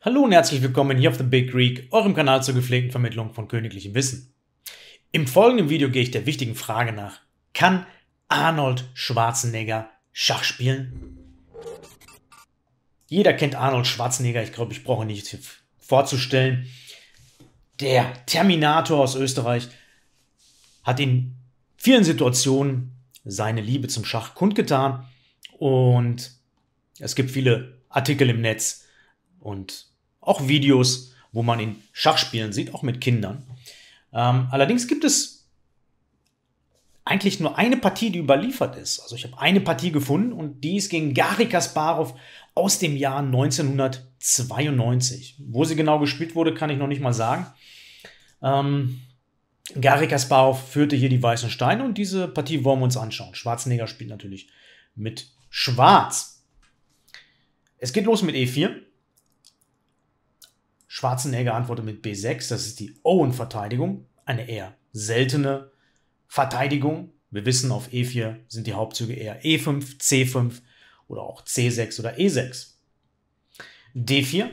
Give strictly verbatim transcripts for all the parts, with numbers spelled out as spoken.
Hallo und herzlich willkommen hier auf The Big Greek, eurem Kanal zur gepflegten Vermittlung von königlichem Wissen. Im folgenden Video gehe ich der wichtigen Frage nach: Kann Arnold Schwarzenegger Schach spielen? Jeder kennt Arnold Schwarzenegger, ich glaube, ich brauche ihn nicht vorzustellen. Der Terminator aus Österreich hat in vielen Situationen seine Liebe zum Schach kundgetan und es gibt viele Artikel im Netz und auch Videos, wo man ihn Schach spielen sieht, auch mit Kindern. Ähm, allerdings gibt es eigentlich nur eine Partie, die überliefert ist. Also ich habe eine Partie gefunden und die ist gegen Garry Kasparov aus dem Jahr neunzehnhundertzweiundneunzig. Wo sie genau gespielt wurde, kann ich noch nicht mal sagen. Ähm, Garry Kasparov führte hier die weißen Steine und diese Partie wollen wir uns anschauen. Schwarzenegger spielt natürlich mit Schwarz. Es geht los mit E vier. Schwarzenegger antwortet mit B sechs, das ist die Owen-Verteidigung, eine eher seltene Verteidigung. Wir wissen, auf E vier sind die Hauptzüge eher E fünf, C fünf oder auch C sechs oder E sechs. D vier,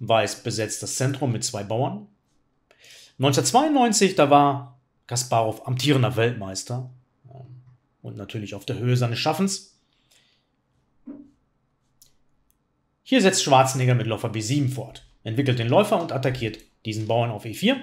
Weiß besetzt das Zentrum mit zwei Bauern. neunzehnhundertzweiundneunzig, da war Kasparov amtierender Weltmeister und natürlich auf der Höhe seines Schaffens. Hier setzt Schwarzenegger mit Läufer B sieben fort, entwickelt den Läufer und attackiert diesen Bauern auf E vier.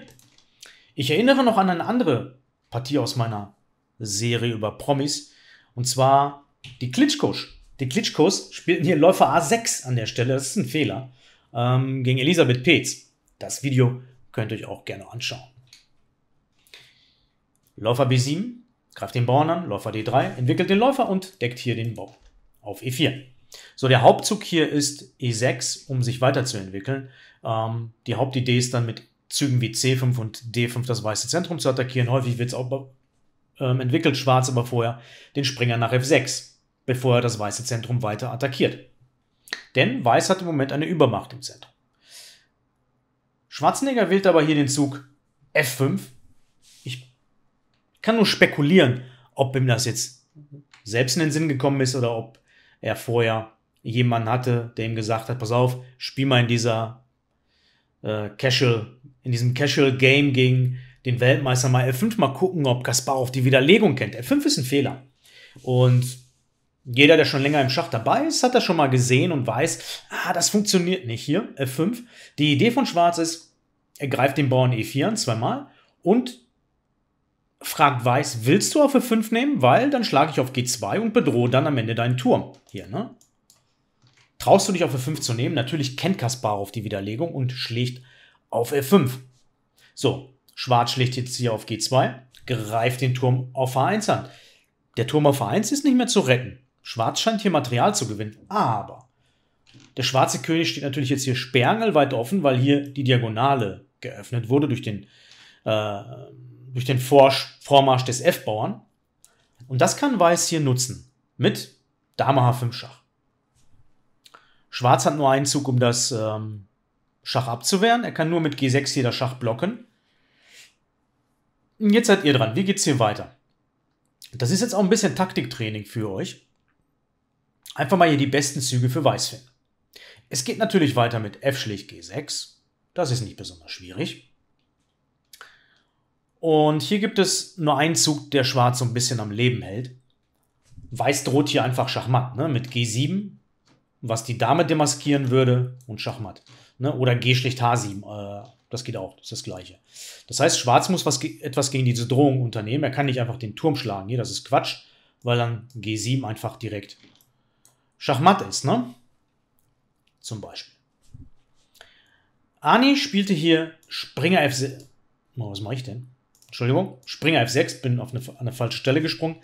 Ich erinnere noch an eine andere Partie aus meiner Serie über Promis, und zwar die Klitschkos. Die Klitschkos spielten hier Läufer A sechs an der Stelle, das ist ein Fehler, ähm, gegen Elisabeth Pets. Das Video könnt ihr euch auch gerne anschauen. Läufer B sieben, greift den Bauern an, Läufer D drei, entwickelt den Läufer und deckt hier den Bau auf E vier. So, der Hauptzug hier ist E sechs, um sich weiterzuentwickeln. Ähm, die Hauptidee ist dann, mit Zügen wie C fünf und D fünf das weiße Zentrum zu attackieren. Häufig wird es auch ähm, entwickelt, Schwarz aber vorher den Springer nach F sechs, bevor er das weiße Zentrum weiter attackiert. Denn Weiß hat im Moment eine Übermacht im Zentrum. Schwarzenegger wählt aber hier den Zug F fünf. Ich kann nur spekulieren, ob ihm das jetzt selbst in den Sinn gekommen ist oder ob er vorher jemanden hatte, der ihm gesagt hat: Pass auf, spiel mal in dieser äh, Casual, in diesem Casual Game gegen den Weltmeister mal F fünf, mal gucken, ob Kasparov die Widerlegung kennt. F fünf ist ein Fehler. Und jeder, der schon länger im Schach dabei ist, hat das schon mal gesehen und weiß, ah, das funktioniert nicht hier, F fünf. Die Idee von Schwarz ist, er greift den Bauern E vier an, zweimal, und fragt Weiß: Willst du auf F fünf nehmen? Weil dann schlage ich auf G zwei und bedrohe dann am Ende deinen Turm. Hier, ne? Traust du dich auf F fünf zu nehmen? Natürlich kennt Kasparov die Widerlegung und schlägt auf F fünf. So, Schwarz schlägt jetzt hier auf G zwei, greift den Turm auf H eins an. Der Turm auf H eins ist nicht mehr zu retten. Schwarz scheint hier Material zu gewinnen, aber der schwarze König steht natürlich jetzt hier sperrangelweit offen, weil hier die Diagonale geöffnet wurde durch den, äh, durch den Vormarsch des F-Bauern. Und das kann Weiß hier nutzen mit Dame H fünf Schach. Schwarz hat nur einen Zug, um das ähm, Schach abzuwehren. Er kann nur mit G sechs hier das Schach blocken. Und jetzt seid ihr dran. Wie geht es hier weiter? Das ist jetzt auch ein bisschen Taktiktraining für euch. Einfach mal hier die besten Züge für Weiß finden. Es geht natürlich weiter mit F schlägt G sechs. Das ist nicht besonders schwierig. Und hier gibt es nur einen Zug, der Schwarz so ein bisschen am Leben hält. Weiß droht hier einfach Schachmatt, ne? Mit G sieben, was die Dame demaskieren würde, und Schachmatt. Ne? Oder G schlägt H sieben. Äh, das geht auch, das ist das Gleiche. Das heißt, Schwarz muss was, etwas gegen diese Drohung unternehmen. Er kann nicht einfach den Turm schlagen. Hier, das ist Quatsch, weil dann G sieben einfach direkt Schachmatt ist, ne? Zum Beispiel. Ani spielte hier Springer F sechs. Oh, was mache ich denn? Entschuldigung. Springer F sechs, bin auf eine, an eine falsche Stelle gesprungen.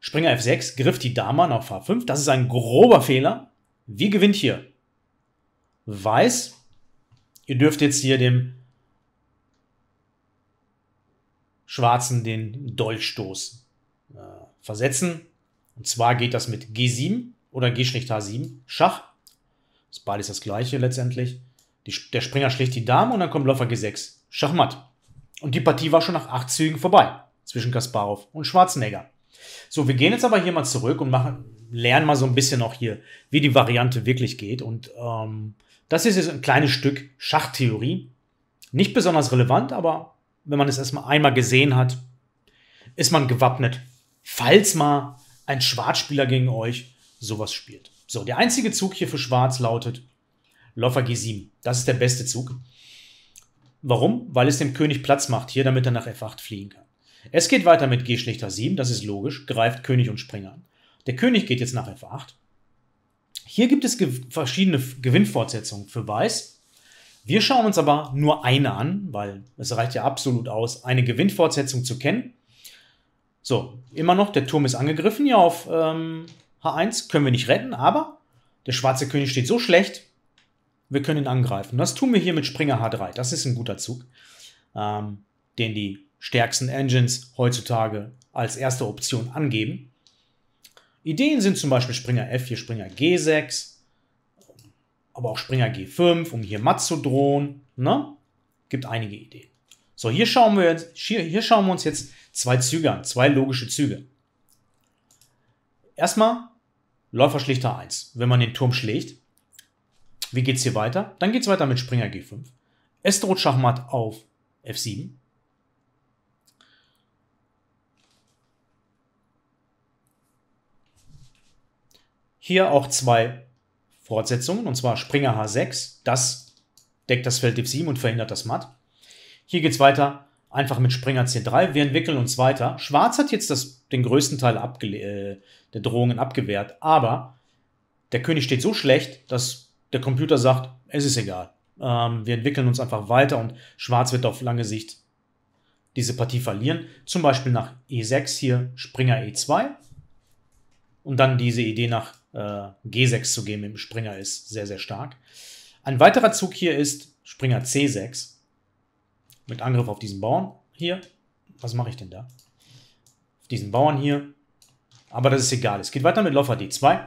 Springer F sechs, griff die Dame an auf H fünf. Das ist ein grober Fehler. Wie gewinnt hier Weiß? Ihr dürft jetzt hier dem Schwarzen den Dolchstoß äh, versetzen. Und zwar geht das mit G sieben. Oder G-H sieben, Schach. Das ist beides das Gleiche letztendlich. Die, der Springer schlägt die Dame und dann kommt Läufer G sechs, Schachmatt. Und die Partie war schon nach acht Zügen vorbei, zwischen Kasparov und Schwarzenegger. So, wir gehen jetzt aber hier mal zurück und machen, lernen mal so ein bisschen auch hier, wie die Variante wirklich geht und ähm, Das ist jetzt ein kleines Stück Schachtheorie. Nicht besonders relevant, aber wenn man es erstmal einmal gesehen hat, ist man gewappnet, falls mal ein Schwarzspieler gegen euch sowas spielt. So, der einzige Zug hier für Schwarz lautet Läufer G sieben. Das ist der beste Zug. Warum? Weil es dem König Platz macht hier, damit er nach F acht fliehen kann. Es geht weiter mit G schlächter sieben, das ist logisch, greift König und Springer an. Der König geht jetzt nach F acht. Hier gibt es ge- verschiedene Gewinnfortsetzungen für Weiß. Wir schauen uns aber nur eine an, weil es reicht ja absolut aus, eine Gewinnfortsetzung zu kennen. So, immer noch, der Turm ist angegriffen hier auf ähm, H eins, können wir nicht retten, aber der schwarze König steht so schlecht, wir können ihn angreifen. Das tun wir hier mit Springer H drei, das ist ein guter Zug, ähm, den die stärksten Engines heutzutage als erste Option angeben. Ideen sind zum Beispiel Springer F vier, Springer G sechs, aber auch Springer G fünf, um hier matt zu drohen. Ne? Gibt einige Ideen. So, hier schauen wir jetzt, hier, hier schauen wir uns jetzt zwei Züge an, zwei logische Züge. Erstmal Läufer schlägt H eins, wenn man den Turm schlägt. Wie geht es hier weiter? Dann geht es weiter mit Springer G fünf. Es droht Schachmatt auf F sieben. Hier auch zwei Fortsetzungen, und zwar Springer H sechs, das deckt das Feld F sieben und verhindert das Matt. Hier geht es weiter einfach mit Springer C drei, wir entwickeln uns weiter. Schwarz hat jetzt das, den größten Teil äh, der Drohungen abgewehrt, aber der König steht so schlecht, dass der Computer sagt, es ist egal. Ähm, wir entwickeln uns einfach weiter und Schwarz wird auf lange Sicht diese Partie verlieren. Zum Beispiel nach E sechs hier Springer E zwei und dann diese Idee nach G sechs zu geben im Springer ist sehr, sehr stark. Ein weiterer Zug hier ist Springer C sechs mit Angriff auf diesen Bauern hier. Was mache ich denn da? Auf diesen Bauern hier. Aber das ist egal. Es geht weiter mit Läufer D zwei.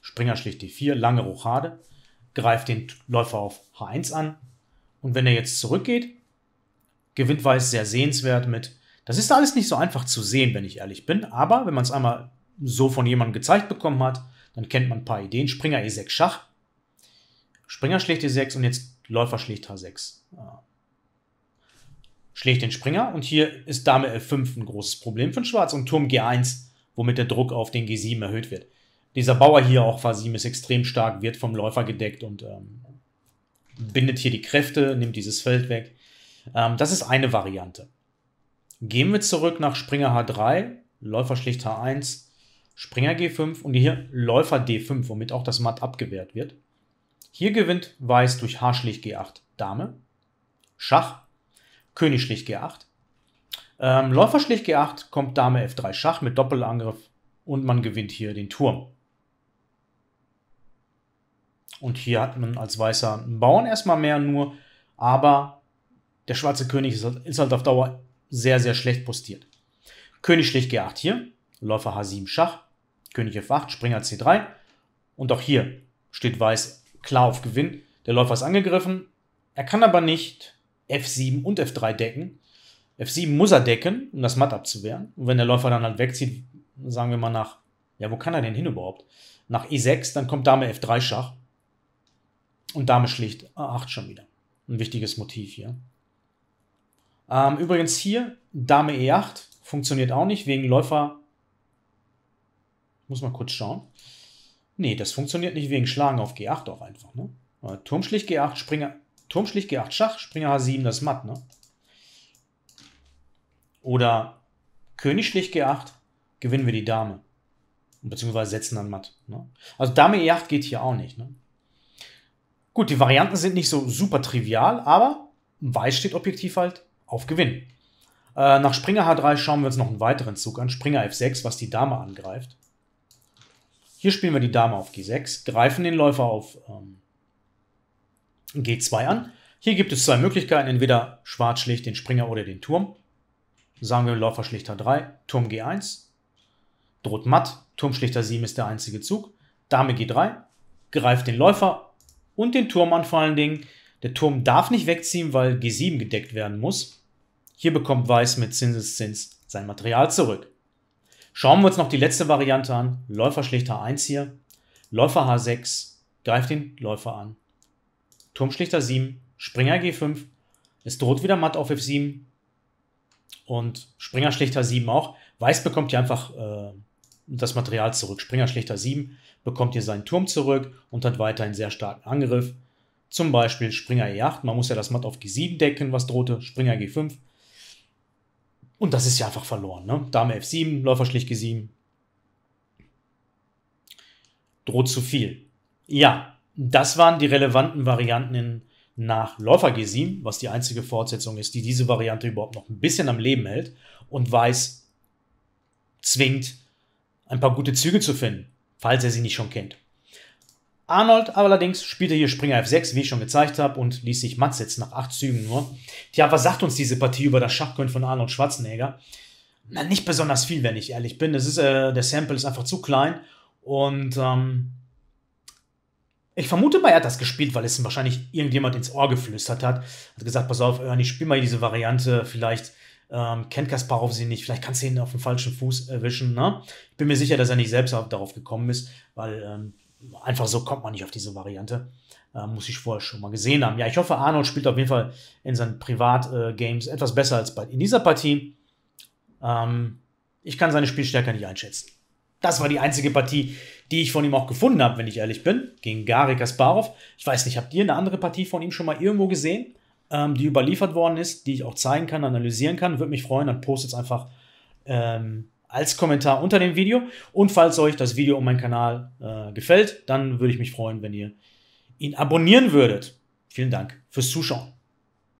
Springer schlägt D vier, lange Rochade. Greift den Läufer auf H eins an. Und wenn er jetzt zurückgeht, gewinnt Weiß sehr sehenswert mit. Das ist alles nicht so einfach zu sehen, wenn ich ehrlich bin. Aber wenn man es einmal so von jemandem gezeigt bekommen hat, dann kennt man ein paar Ideen. Springer E sechs Schach, Springer schlägt E sechs und jetzt Läufer schlägt H sechs. Schlägt den Springer und hier ist Dame F fünf ein großes Problem von Schwarz und Turm G eins, womit der Druck auf den G sieben erhöht wird. Dieser Bauer hier auch H sieben ist extrem stark, wird vom Läufer gedeckt und ähm, bindet hier die Kräfte, nimmt dieses Feld weg. Ähm, das ist eine Variante. Gehen wir zurück nach Springer H drei, Läufer schlägt H eins, Springer G fünf und hier Läufer D fünf, womit auch das Matt abgewehrt wird. Hier gewinnt Weiß durch H schlägt G acht Dame, Schach, König schlägt G acht. Ähm, Läufer schlägt G acht kommt Dame F drei Schach mit Doppelangriff und man gewinnt hier den Turm. Und hier hat man als Weißer einen Bauern erstmal mehr nur, aber der schwarze König ist halt, ist halt auf Dauer sehr, sehr schlecht postiert. König schlägt G acht hier, Läufer H sieben Schach, König F acht, Springer C drei und auch hier steht Weiß klar auf Gewinn. Der Läufer ist angegriffen, er kann aber nicht F sieben und F drei decken. F sieben muss er decken, um das Matt abzuwehren. Und wenn der Läufer dann halt wegzieht, sagen wir mal nach, ja wo kann er denn hin überhaupt? Nach E sechs, dann kommt Dame F drei Schach und Dame schlägt A acht schon wieder. Ein wichtiges Motiv hier. Ähm, übrigens hier, Dame E acht funktioniert auch nicht, wegen Läufer. Muss mal kurz schauen. Nee, das funktioniert nicht wegen Schlagen auf G acht auch einfach. Ne? Turm schlägt G acht, Springer, Turm schlägt G acht Schach, Springer H sieben, das Matt. Ne? Oder König schlägt G acht, gewinnen wir die Dame. Beziehungsweise setzen dann Matt. Ne? Also Dame E acht geht hier auch nicht. Ne? Gut, die Varianten sind nicht so super trivial, aber Weiß steht objektiv halt auf Gewinn. Äh, nach Springer H drei schauen wir uns noch einen weiteren Zug an. Springer F sechs, was die Dame angreift. Hier spielen wir die Dame auf G sechs, greifen den Läufer auf ähm, G zwei an. Hier gibt es zwei Möglichkeiten, entweder Schwarz schlägt den Springer oder den Turm. Sagen wir Läufer schlägt H drei, Turm G eins, droht Matt, Turm schlägt H sieben ist der einzige Zug. Dame G drei, greift den Läufer und den Turm an vor allen Dingen. Der Turm darf nicht wegziehen, weil G sieben gedeckt werden muss. Hier bekommt Weiß mit Zinseszins sein Material zurück. Schauen wir uns noch die letzte Variante an. Läufer schlägt H eins hier. Läufer H sechs greift den Läufer an. Turmschlichter sieben, Springer G fünf, es droht wieder Matt auf F sieben und Springer Schlichter sieben auch. Weiß bekommt hier einfach äh, das Material zurück. Springer Schlichter sieben bekommt hier seinen Turm zurück und hat weiterhin sehr starken Angriff. Zum Beispiel Springer E acht, man muss ja das Matt auf G sieben decken, was drohte, Springer G fünf. Und das ist ja einfach verloren, ne? Dame F sieben, Läufer schlicht G sieben. Droht zu viel. Ja, das waren die relevanten Varianten in, nach Läufer G sieben, was die einzige Fortsetzung ist, die diese Variante überhaupt noch ein bisschen am Leben hält und Weiß zwingt, ein paar gute Züge zu finden, falls er sie nicht schon kennt. Arnold allerdings spielte hier Springer F sechs, wie ich schon gezeigt habe, und ließ sich matt setzen nach acht Zügen nur. Tja, was sagt uns diese Partie über das Schachkönnen von Arnold Schwarzenegger? Na, nicht besonders viel, wenn ich ehrlich bin. Das ist, äh, der Sample ist einfach zu klein. Und ähm, ich vermute mal, er hat das gespielt, weil es ihm wahrscheinlich irgendjemand ins Ohr geflüstert hat. Hat gesagt, pass auf, Ernie, spiel mal hier diese Variante, vielleicht ähm, kennt Kasparov sie nicht, vielleicht kannst du ihn auf den falschen Fuß erwischen. Ne? Ich bin mir sicher, dass er nicht selbst darauf gekommen ist, weil ähm, einfach so kommt man nicht auf diese Variante. Ähm, muss ich vorher schon mal gesehen haben. Ja, ich hoffe, Arnold spielt auf jeden Fall in seinen Privat-Games etwas besser als bei, in dieser Partie. Ähm, ich kann seine Spielstärke nicht einschätzen. Das war die einzige Partie, die ich von ihm auch gefunden habe, wenn ich ehrlich bin, gegen Garry Kasparov. Ich weiß nicht, habt ihr eine andere Partie von ihm schon mal irgendwo gesehen, ähm, die überliefert worden ist, die ich auch zeigen kann, analysieren kann? Würde mich freuen, dann postet es einfach ähm, als Kommentar unter dem Video. Und falls euch das Video um meinen Kanal äh, gefällt, dann würde ich mich freuen, wenn ihr ihn abonnieren würdet. Vielen Dank fürs Zuschauen.